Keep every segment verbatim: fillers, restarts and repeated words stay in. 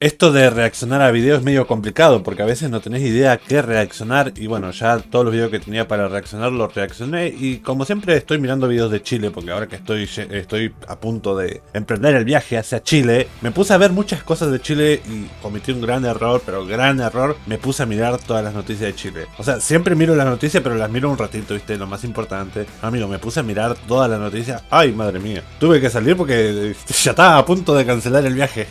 Esto de reaccionar a videos es medio complicado porque a veces no tenés idea a qué reaccionar. Y bueno, ya todos los videos que tenía para reaccionar los reaccioné. Y como siempre estoy mirando videos de Chile, porque ahora que estoy, estoy a punto de emprender el viaje hacia Chile, me puse a ver muchas cosas de Chile y cometí un gran error, pero gran error. Me puse a mirar todas las noticias de Chile. O sea, siempre miro las noticias, pero las miro un ratito, viste, lo más importante. Amigo, me puse a mirar todas las noticias. Ay, madre mía, tuve que salir porque ya estaba a punto de cancelar el viaje.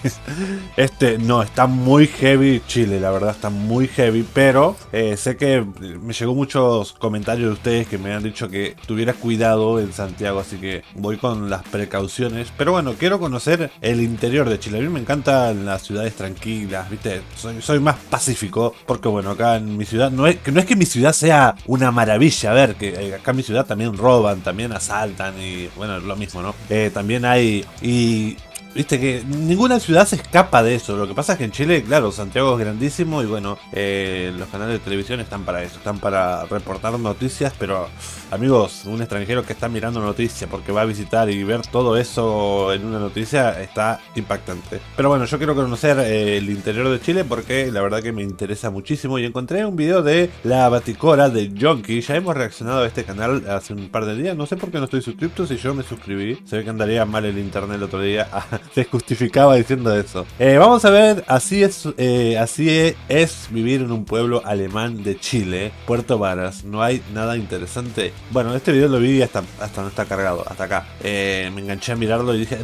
Este... No, está muy heavy Chile, la verdad está muy heavy, pero eh, sé que me llegó muchos comentarios de ustedes que me han dicho que tuviera cuidado en Santiago, así que voy con las precauciones. Pero bueno, quiero conocer el interior de Chile, a mí me encantan las ciudades tranquilas, viste, soy, soy más pacífico, porque bueno, acá en mi ciudad, no es, no es que mi ciudad sea una maravilla, a ver, que acá en mi ciudad también roban, también asaltan y bueno, lo mismo, ¿no? Eh, también hay... y viste que ninguna ciudad se escapa de eso. Lo que pasa es que en Chile, claro, Santiago es grandísimo. Y bueno, eh, los canales de televisión están para eso. Están para reportar noticias. Pero, amigos, un extranjero que está mirando noticias porque va a visitar y ver todo eso en una noticia está impactante. Pero bueno, yo quiero conocer eh, el interior de Chile porque la verdad que me interesa muchísimo. Y encontré un video de la baticora de John. Ya hemos reaccionado a este canal hace un par de días. No sé por qué no estoy suscrito. Si yo me suscribí, se ve que andaría mal el internet el otro día. Se justificaba diciendo eso. Eh, vamos a ver, así es, eh, así es, es vivir en un pueblo alemán de Chile, Puerto Varas. No hay nada interesante. Bueno, este video lo vi hasta, hasta no está cargado, hasta acá. Eh, me enganché a mirarlo y dije,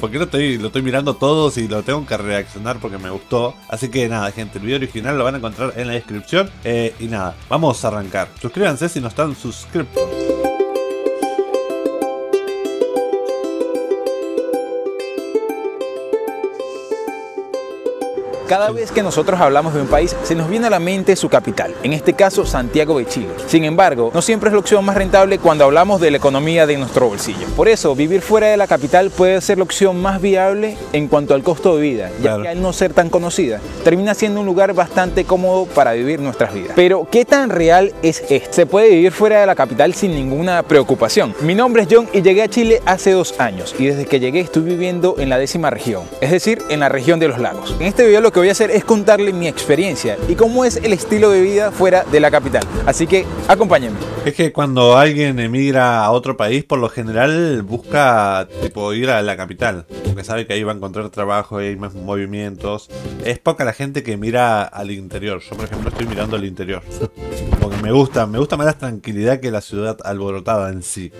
¿por qué lo estoy, lo estoy mirando todo si lo tengo que reaccionar porque me gustó? Así que nada, gente, el video original lo van a encontrar en la descripción. Eh, y nada, vamos a arrancar. Suscríbanse si no están suscritos. Cada vez que nosotros hablamos de un país, se nos viene a la mente su capital, en este caso Santiago de Chile. Sin embargo, no siempre es la opción más rentable cuando hablamos de la economía de nuestro bolsillo. Por eso, vivir fuera de la capital puede ser la opción más viable en cuanto al costo de vida, ya claro, que al no ser tan conocida, termina siendo un lugar bastante cómodo para vivir nuestras vidas. Pero, ¿qué tan real es esto? Se puede vivir fuera de la capital sin ninguna preocupación. Mi nombre es John y llegué a Chile hace dos años y desde que llegué estoy viviendo en la décima región, es decir, en la región de los lagos. En este video lo que voy a hacer es contarle mi experiencia y cómo es el estilo de vida fuera de la capital, así que acompáñenme. Es que cuando alguien emigra a otro país, por lo general busca tipo ir a la capital porque sabe que ahí va a encontrar trabajo y hay más movimientos. Es poca la gente que mira al interior. Yo por ejemplo estoy mirando al interior porque me gusta, me gusta más la tranquilidad que la ciudad alborotada en sí.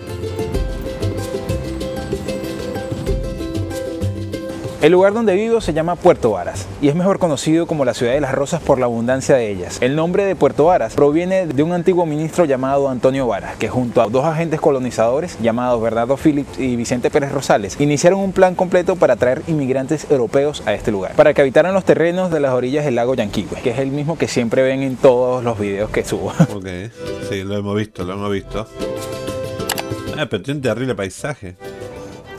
El lugar donde vivo se llama Puerto Varas y es mejor conocido como la ciudad de las rosas por la abundancia de ellas. El nombre de Puerto Varas proviene de un antiguo ministro llamado Antonio Varas, que junto a dos agentes colonizadores llamados Bernardo Phillips y Vicente Pérez Rosales iniciaron un plan completo para atraer inmigrantes europeos a este lugar, para que habitaran los terrenos de las orillas del lago Llanquihue, que es el mismo que siempre ven en todos los videos que subo. Ok, sí, lo hemos visto, lo hemos visto. Ah, pero tiene un terrible paisaje.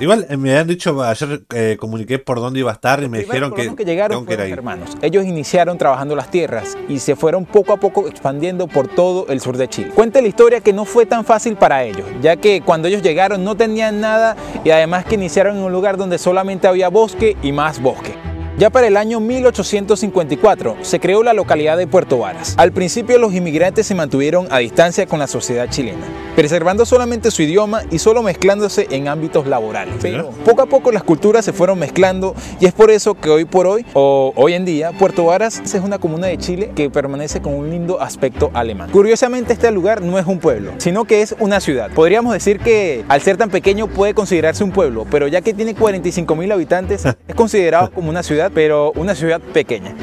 Igual me han dicho, ayer eh, comuniqué por dónde iba a estar y me dijeron que, que llegaron fueron hermanos. Ellos iniciaron trabajando las tierras y se fueron poco a poco expandiendo por todo el sur de Chile. Cuenta la historia que no fue tan fácil para ellos, ya que cuando ellos llegaron no tenían nada y además que iniciaron en un lugar donde solamente había bosque y más bosque. Ya para el año mil ochocientos cincuenta y cuatro se creó la localidad de Puerto Varas. Al principio los inmigrantes se mantuvieron a distancia con la sociedad chilena, preservando solamente su idioma y solo mezclándose en ámbitos laborales. Pero poco a poco las culturas se fueron mezclando y es por eso que hoy por hoy, o hoy en día, Puerto Varas es una comuna de Chile que permanece con un lindo aspecto alemán. Curiosamente este lugar no es un pueblo, sino que es una ciudad. Podríamos decir que al ser tan pequeño puede considerarse un pueblo, pero ya que tiene cuarenta y cinco mil habitantes es considerado como una ciudad, pero una ciudad pequeña.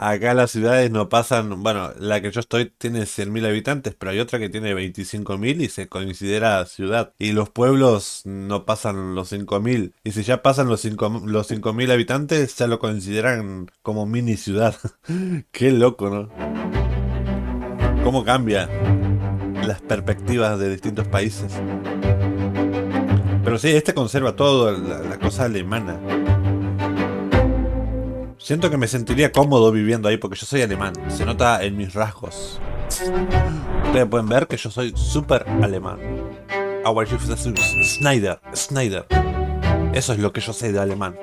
Acá las ciudades no pasan, bueno, la que yo estoy tiene cien mil habitantes, pero hay otra que tiene veinticinco mil y se considera ciudad. Y los pueblos no pasan los cinco mil. Y si ya pasan los cinco mil los cinco mil habitantes, ya lo consideran como mini ciudad. Qué loco, ¿no? ¿Cómo cambia las perspectivas de distintos países? Pero sí, este conserva todo, la, la cosa alemana. Siento que me sentiría cómodo viviendo ahí porque yo soy alemán. Se nota en mis rasgos. Ustedes pueden ver que yo soy súper alemán. Schneider, Schneider. Eso es lo que yo sé de alemán.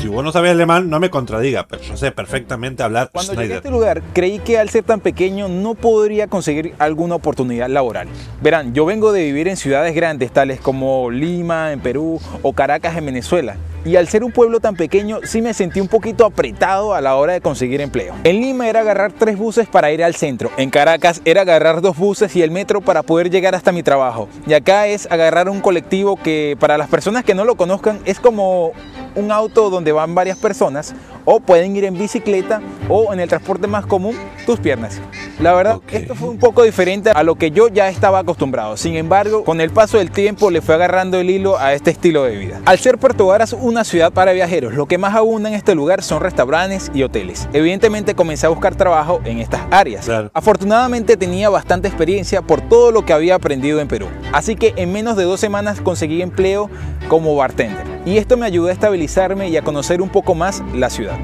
si vos no sabés alemán, no me contradiga, pero yo sé perfectamente hablar Cuando Schneider. Llegué a este lugar, creí que al ser tan pequeño no podría conseguir alguna oportunidad laboral. Verán, yo vengo de vivir en ciudades grandes, tales como Lima, en Perú, o Caracas, en Venezuela. Y al ser un pueblo tan pequeño, sí me sentí un poquito apretado a la hora de conseguir empleo. En Lima era agarrar tres buses para ir al centro. En Caracas era agarrar dos buses y el metro para poder llegar hasta mi trabajo. Y acá es agarrar un colectivo que, para las personas que no lo conozcan, es como un auto donde van varias personas, o pueden ir en bicicleta, o en el transporte más común, tus piernas. La verdad, okay, esto fue un poco diferente a lo que yo ya estaba acostumbrado. Sin embargo, con el paso del tiempo le fue agarrando el hilo a este estilo de vida. Al ser Puerto Varas una ciudad para viajeros, lo que más abunda en este lugar son restaurantes y hoteles. Evidentemente comencé a buscar trabajo en estas áreas. Claro. Afortunadamente tenía bastante experiencia por todo lo que había aprendido en Perú. Así que en menos de dos semanas conseguí empleo como bartender. Y esto me ayudó a estabilizarme y a conocer un poco más la ciudad.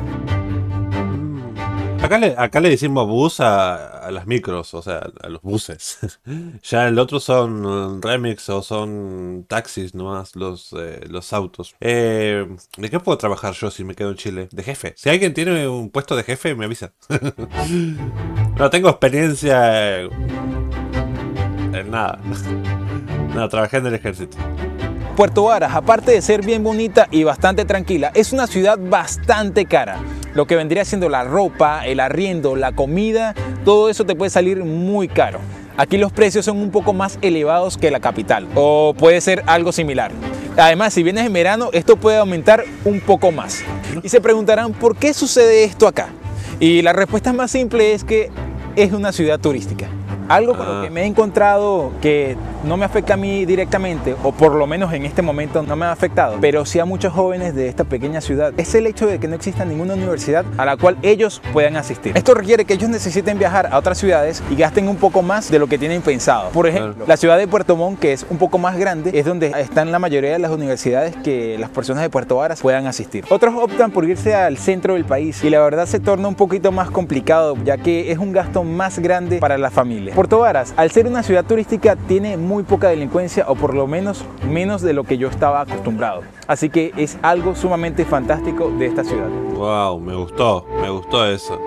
Acá le, acá le decimos bus a, a las micros, o sea, a los buses. Ya el otro son remix o son taxis nomás, los, eh, los autos. Eh, ¿De qué puedo trabajar yo si me quedo en Chile? De jefe. Si alguien tiene un puesto de jefe, me avisa. No tengo experiencia en nada. No, trabajé en el ejército. Puerto Varas, aparte de ser bien bonita y bastante tranquila, es una ciudad bastante cara. Lo que vendría siendo la ropa, el arriendo, la comida, todo eso te puede salir muy caro. Aquí los precios son un poco más elevados que la capital, o puede ser algo similar. Además, si vienes en verano, esto puede aumentar un poco más. Y se preguntarán, ¿por qué sucede esto acá? Y la respuesta más simple es que es una ciudad turística. Algo con lo que me he encontrado que no me afecta a mí directamente, o por lo menos en este momento no me ha afectado, pero sí a muchos jóvenes de esta pequeña ciudad, es el hecho de que no exista ninguna universidad a la cual ellos puedan asistir. Esto requiere que ellos necesiten viajar a otras ciudades y gasten un poco más de lo que tienen pensado. Por ejemplo, la ciudad de Puerto Montt, que es un poco más grande, es donde están la mayoría de las universidades que las personas de Puerto Varas puedan asistir. Otros optan por irse al centro del país y la verdad se torna un poquito más complicado, ya que es un gasto más grande para la familia. Puerto Varas, al ser una ciudad turística, tiene muy poca delincuencia, o por lo menos menos de lo que yo estaba acostumbrado. Así que es algo sumamente fantástico de esta ciudad. Wow, me gustó, me gustó eso.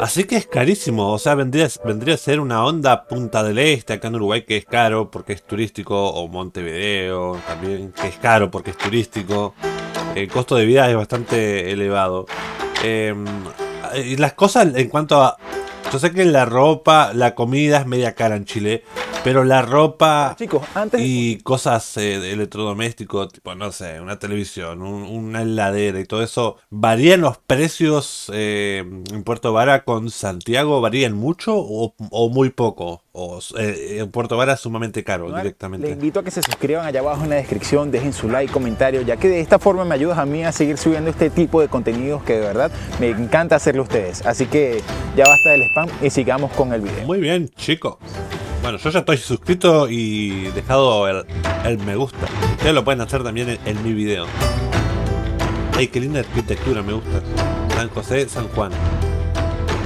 Así que es carísimo, o sea, vendría, vendría a ser una onda Punta del Este acá en Uruguay, que es caro porque es turístico, o Montevideo también, que es caro porque es turístico. El costo de vida es bastante elevado. Eh, y las cosas en cuanto a... Yo sé que la ropa, la comida es media cara en Chile, pero la ropa Chicos, antes... y cosas eh, electrodomésticos, tipo, no sé, una televisión, un, una heladera y todo eso, ¿varían los precios eh, en Puerto Varas con Santiago? ¿Varían mucho o, o muy poco? O, eh, en Puerto Varas sumamente caro bueno, directamente. Les invito a que se suscriban allá abajo en la descripción, dejen su like, comentario, ya que de esta forma me ayudas a mí a seguir subiendo este tipo de contenidos que de verdad me encanta hacerlo a ustedes. Así que ya basta del spam y sigamos con el video. Muy bien, chicos. Bueno, yo ya estoy suscrito y dejado el, el me gusta. Ustedes lo pueden hacer también en, en mi video. Ay, qué linda arquitectura, me gusta. San José, San Juan.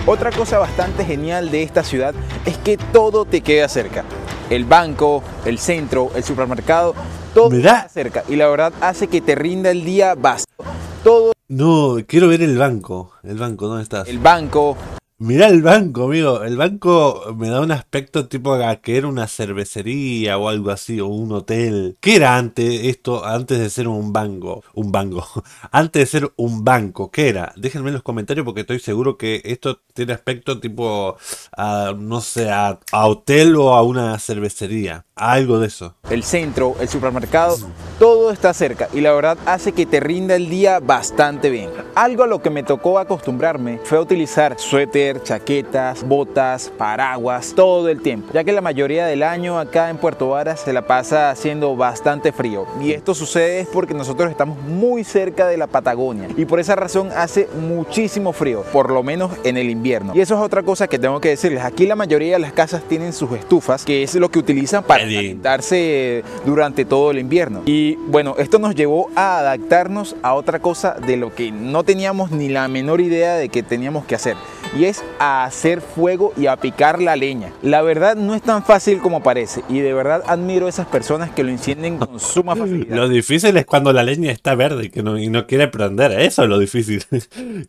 Otra cosa bastante genial de esta ciudad es que todo te queda cerca. El banco, el centro, el supermercado, todo te queda cerca. Y la verdad hace que te rinda el día bastante. Todo... No, quiero ver el banco. El banco, ¿dónde estás? El banco... Mirá el banco, amigo. El banco me da un aspecto tipo a que era una cervecería o algo así, o un hotel. ¿Qué era antes esto, antes de ser un banco? Un banco. Antes de ser un banco, ¿qué era? Déjenme en los comentarios porque estoy seguro que esto tiene aspecto tipo, a, no sé, a, a hotel o a una cervecería. Algo de eso. El centro, el supermercado, todo está cerca y la verdad hace que te rinda el día bastante bien. Algo a lo que me tocó acostumbrarme fue a utilizar suéter, chaquetas, botas, paraguas todo el tiempo, ya que la mayoría del año acá en Puerto Varas se la pasa haciendo bastante frío, y esto sucede porque nosotros estamos muy cerca de la Patagonia y por esa razón hace muchísimo frío, por lo menos en el invierno. Y eso es otra cosa que tengo que decirles, aquí la mayoría de las casas tienen sus estufas, que es lo que utilizan para calentarse durante todo el invierno. Y bueno, esto nos llevó a adaptarnos a otra cosa de lo que no teníamos ni la menor idea de que teníamos que hacer, y es a hacer fuego y a picar la leña. La verdad no es tan fácil como parece y de verdad admiro a esas personas que lo encienden con suma facilidad. Lo difícil es cuando la leña está verde y, que no, y no quiere prender, eso es lo difícil.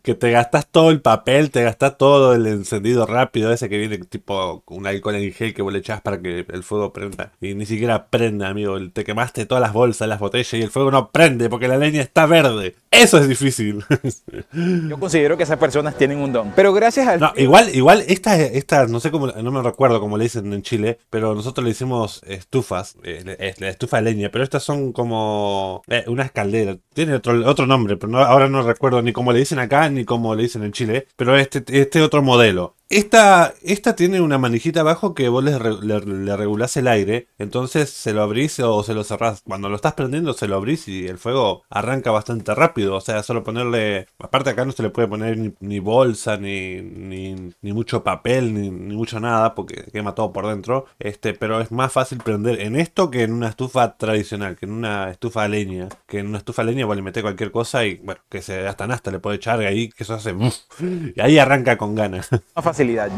Que te gastas todo el papel, te gastas todo el encendido rápido ese que viene tipo un alcohol en gel que vos le echás para que el fuego prenda. Y ni siquiera prenda, amigo, te quemaste todas las bolsas, las botellas y el fuego no prende porque la leña está verde. Eso es difícil. Yo considero que esas personas tienen un don. Pero gracias al... No, igual, igual, esta, esta, no sé cómo, no me recuerdo cómo le dicen en Chile, pero nosotros le hicimos estufas, eh, la estufa de leña, pero estas son como eh, unas calderas. Tiene otro, otro nombre, pero no, ahora no recuerdo ni cómo le dicen acá, ni cómo le dicen en Chile, pero este, este otro modelo. Esta, esta tiene una manijita abajo que vos le, le, le regulás el aire, entonces se lo abrís o se lo cerrás. Cuando lo estás prendiendo se lo abrís y el fuego arranca bastante rápido, o sea, solo ponerle... Aparte acá no se le puede poner ni, ni bolsa, ni, ni, ni mucho papel, ni, ni mucho nada, porque quema todo por dentro. Este, pero es más fácil prender en esto que en una estufa tradicional, que en una estufa de leña. Que en una estufa de leña vos le metés cualquier cosa y, bueno, que se hasta nasta le puede echar ahí, que eso hace... Y ahí arranca con ganas.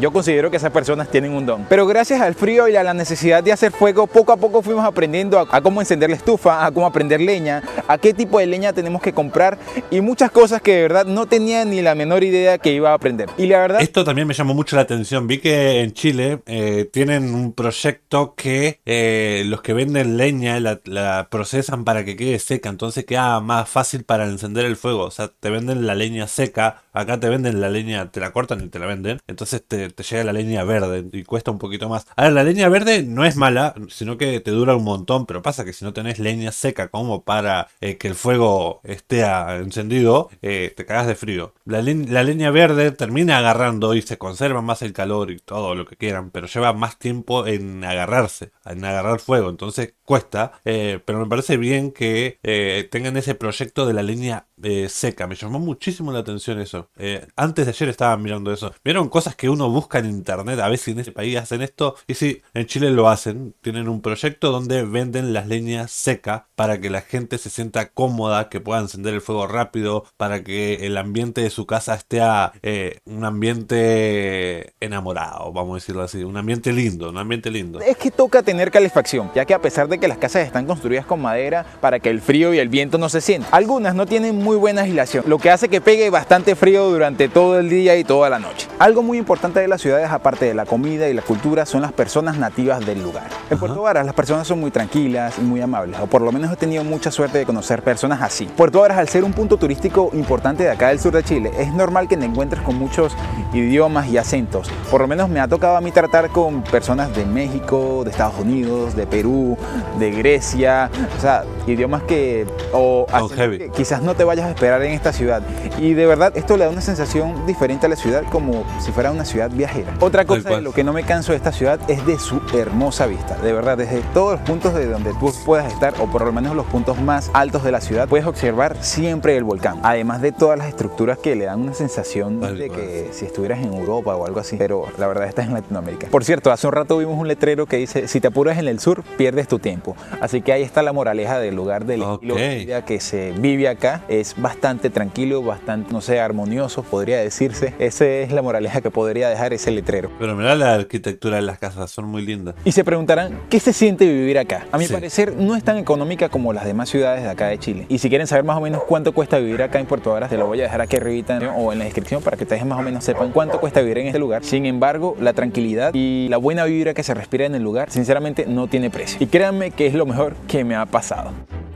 Yo considero que esas personas tienen un don. Pero gracias al frío y a la necesidad de hacer fuego, poco a poco fuimos aprendiendo a, a cómo encender la estufa, a cómo aprender leña, a qué tipo de leña tenemos que comprar y muchas cosas que de verdad no tenía ni la menor idea que iba a aprender. Y la verdad... Esto también me llamó mucho la atención. Vi que en Chile eh, tienen un proyecto que eh, los que venden leña la, la procesan para que quede seca, entonces queda más fácil para encender el fuego. O sea, te venden la leña seca, acá te venden la leña, te la cortan y te la venden. Entonces Te, te llega la leña verde y cuesta un poquito más. A ver, la leña verde no es mala, sino que te dura un montón, pero pasa que si no tenés leña seca como para eh, que el fuego esté encendido, eh, te cagas de frío. La, le la leña verde termina agarrando y se conserva más el calor y todo lo que quieran, pero lleva más tiempo en agarrarse, en agarrar fuego, entonces cuesta, eh, pero me parece bien que eh, tengan ese proyecto de la leña eh, seca. Me llamó muchísimo la atención eso. Eh, antes de ayer estaba mirando eso. ¿Vieron cosas que uno busca en internet? A veces en este país hacen esto, y sí, en Chile lo hacen. Tienen un proyecto donde venden las leñas secas para que la gente se sienta cómoda, que pueda encender el fuego rápido, para que el ambiente de su casa esté a, eh, un ambiente enamorado, vamos a decirlo así, un ambiente lindo, un ambiente lindo. Es que toca tener calefacción, ya que a pesar de que las casas están construidas con madera para que el frío y el viento no se sientan, algunas no tienen muy buena aislación, lo que hace que pegue bastante frío durante todo el día y toda la noche. Algo muy importante importante de las ciudades, aparte de la comida y la cultura, son las personas nativas del lugar. En Ajá. Puerto Varas las personas son muy tranquilas y muy amables, o por lo menos he tenido mucha suerte de conocer personas así. Puerto Varas, al ser un punto turístico importante de acá del sur de Chile, es normal que te encuentres con muchos idiomas y acentos. Por lo menos me ha tocado a mí tratar con personas de México, de Estados Unidos, de Perú, de Grecia, o sea, idiomas que, o oh, que quizás no te vayas a esperar en esta ciudad. Y de verdad esto le da una sensación diferente a la ciudad, como si fuera un una ciudad viajera. Otra cosa de lo que no me canso de esta ciudad es de su hermosa vista. De verdad, desde todos los puntos de donde tú puedas estar, o por lo menos los puntos más altos de la ciudad, puedes observar siempre el volcán. Además de todas las estructuras que le dan una sensación de que si estuvieras en Europa o algo así, pero la verdad estás en Latinoamérica. Por cierto, hace un rato vimos un letrero que dice: si te apuras en el sur, pierdes tu tiempo. Así que ahí está la moraleja del lugar, del estilo de vida que se vive acá. Es bastante tranquilo, bastante, no sé, armonioso, podría decirse. Esa es la moraleja que podría dejar ese letrero. Pero mirá la arquitectura de las casas, son muy lindas. Y se preguntarán, ¿qué se siente vivir acá? A mi sí. parecer no es tan económica como las demás ciudades de acá de Chile. Y si quieren saber más o menos cuánto cuesta vivir acá en Puerto Varas, te lo voy a dejar aquí arribita, ¿no?, o en la descripción, para que ustedes más o menos sepan cuánto cuesta vivir en este lugar. Sin embargo, la tranquilidad y la buena vibra que se respira en el lugar, sinceramente, no tiene precio. Y créanme que es lo mejor que me ha pasado.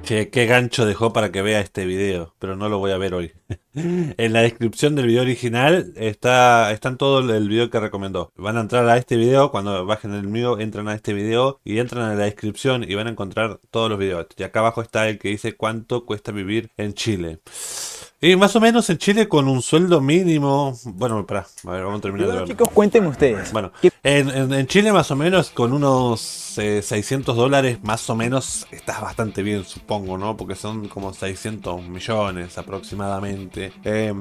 Che, qué gancho dejó para que vea este video, pero no lo voy a ver hoy. En la descripción del video original está, está en todo el video que recomendó. Van a entrar a este video, cuando bajen el mío, entran a este video y entran a la descripción y van a encontrar todos los videos. Y acá abajo está el que dice cuánto cuesta vivir en Chile. Y más o menos en Chile con un sueldo mínimo... Bueno, pará, a ver, vamos a terminar de ver. Chicos, cuéntenme ustedes. Bueno, en, en, en Chile más o menos con unos eh, seiscientos dólares más o menos estás bastante bien, supongo, ¿no? Porque son como seiscientos millones aproximadamente. Eh,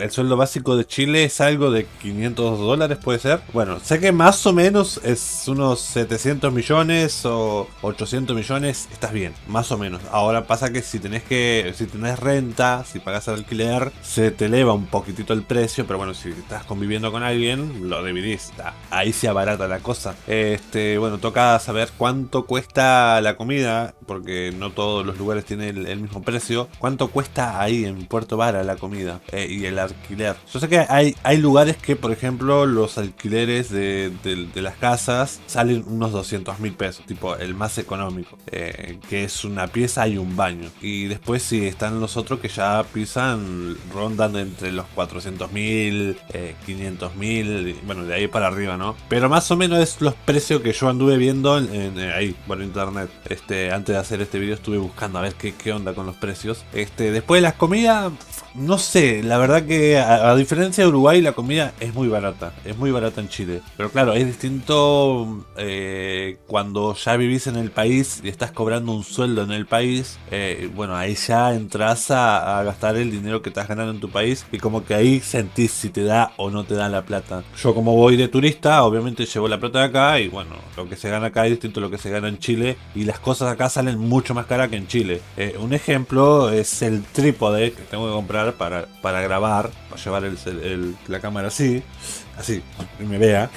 el sueldo básico de Chile es algo de quinientos dólares, ¿puede ser? Bueno, sé que más o menos es unos setecientos millones o ochocientos millones, estás bien, más o menos. Ahora pasa que si tenés, que, si tenés renta, si pagás casa de alquiler se te eleva un poquitito el precio, pero bueno, si estás conviviendo con alguien, lo dividís, ahí se abarata la cosa. Este, bueno, toca saber cuánto cuesta la comida, porque no todos los lugares tienen el, el mismo precio. ¿Cuánto cuesta ahí en Puerto Varas la comida eh, y el alquiler? Yo sé que hay, hay lugares que, por ejemplo, los alquileres de, de, de las casas salen unos doscientos mil pesos, tipo el más económico, eh, que es una pieza y un baño. Y después sí, están los otros que ya pisan, rondan entre los cuatrocientos mil, eh, quinientos mil, bueno, de ahí para arriba, ¿no? Pero más o menos es los precios que yo anduve viendo en, en, ahí por internet. Este, antes de hacer este video estuve buscando a ver qué, qué onda con los precios. Este, después de las comidas, no sé, la verdad que a, a diferencia de Uruguay, la comida es muy barata, es muy barata en Chile. Pero claro, es distinto eh, cuando ya vivís en el país y estás cobrando un sueldo en el país. Eh, bueno, ahí ya entras a, a gastar el dinero que estás ganando en tu país y como que ahí sentís si te da o no te da la plata. Yo como voy de turista, obviamente llevo la plata de acá y bueno, lo que se gana acá es distinto a lo que se gana en Chile y las cosas acá salen mucho más caras que en Chile. Eh, un ejemplo es el trípode que tengo que comprar para, para grabar, para llevar el, el, el, la cámara así, así, y me vea.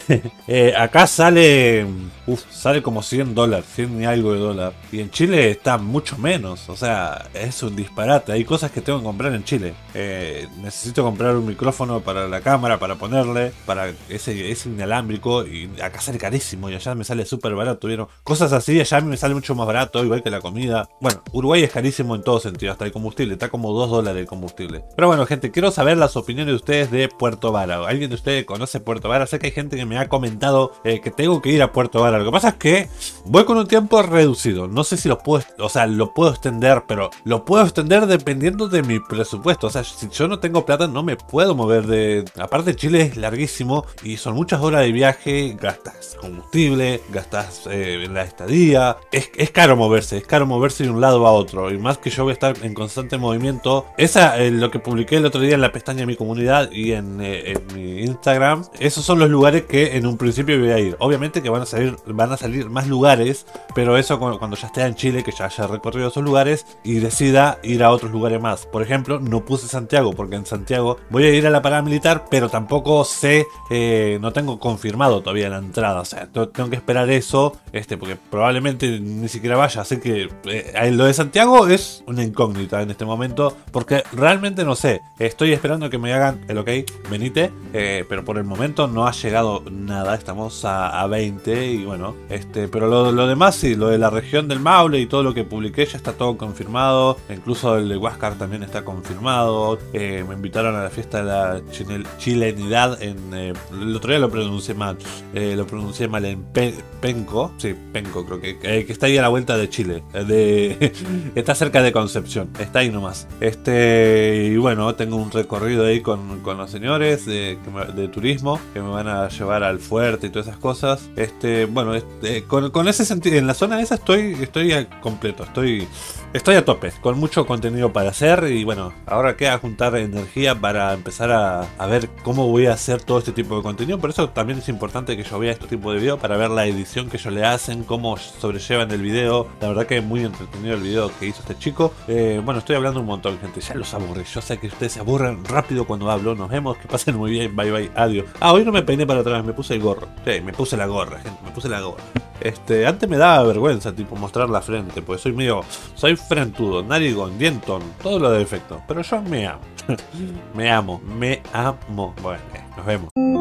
eh, acá sale, uf, sale como cien dólares, cien y algo de dólar. Y en Chile está mucho menos, o sea, es un disparate. Hay cosas que tengo que comprar en Chile. Eh, necesito comprar un micrófono para la cámara, para ponerle, para ese, ese inalámbrico. Y acá sale carísimo y allá me sale súper barato, ¿vieron? Cosas así, allá a mí me sale mucho más barato, igual que la comida. Bueno, Uruguay es carísimo en todo sentido, hasta el combustible, está como dos dólares el combustible. Pero bueno, gente, quiero saber las opiniones de ustedes de Puerto Varas. ¿Alguien de ustedes conoce Puerto Varas? Sé que hay gente que me ha comentado eh, que tengo que ir a Puerto Varas. Lo que pasa es que voy con un tiempo reducido. No sé si los puedo, o sea, lo puedo extender, pero lo puedo extender dependiendo de mi presupuesto. O sea, si yo no tengo plata, no me puedo mover de... Aparte, Chile es larguísimo y son muchas horas de viaje, gastas combustible, gastas eh, en la estadía. Es, es caro moverse, es caro moverse de un lado a otro. Y más que yo voy a estar en constante movimiento. Esa es eh, lo que publiqué el otro día en la pestaña de mi comunidad y en, eh, en mi Instagram. Esos son los lugares que en un principio voy a ir. Obviamente que van a salir, van a salir más lugares, pero eso cuando ya esté en Chile, que ya haya recorrido esos lugares y decida ir a otros lugares más. Por ejemplo, no puse Santiago, porque en Santiago voy a ir a la paramilitar, pero tampoco sé, eh, no tengo confirmado todavía la entrada. O sea, tengo que esperar eso, este, porque probablemente ni siquiera vaya. Así que eh, lo de Santiago es una incógnita en este momento, porque realmente no sé. Estoy esperando que me hagan el ok, venite, eh, pero por el momento no ha llegado nada. Estamos a, a veinte y bueno, este, pero lo, lo demás sí, lo de la región del Maule y todo lo que publiqué ya está todo confirmado. Incluso el de Huáscar también está confirmado. Eh, me invitaron a la fiesta de la chilenidad en... Eh, el otro día lo pronuncié mal. Eh, lo pronuncié mal en Pe Penco. Sí, Penco creo que. Eh, que está ahí a la vuelta de Chile. De, está cerca de Concepción. Está ahí nomás. Este, y bueno, tengo un recorrido ahí con, con los señores de, de turismo que me van a llevar al fuerte y todas esas cosas. Este, bueno, este, con, con ese sentido, en la zona esa estoy, estoy completo. Estoy, estoy a tope. Con mucho contenido para hacer. Y bueno, ahora queda juntar energía para empezar a, a ver cómo voy a hacer todo este tipo de contenido. Por eso también es importante que yo vea este tipo de videos, para ver la edición que ellos le hacen, cómo sobrellevan el video. La verdad que es muy entretenido el video que hizo este chico. Eh, bueno, estoy hablando un montón, gente. Ya los aburrí. Yo sé que ustedes se aburren rápido cuando hablo. Nos vemos. Que pasen muy bien. Bye bye. Adiós. Ah, hoy no me peiné para atrás. Me puse el gorro. Sí, me puse la gorra, gente. Me puse la gorra. Este, antes me daba vergüenza, tipo, mostrar la frente, porque soy medio, soy frentudo, narigón, dientón, todo lo de defecto. Pero yo me amo, me amo, me amo. Bueno, nos vemos.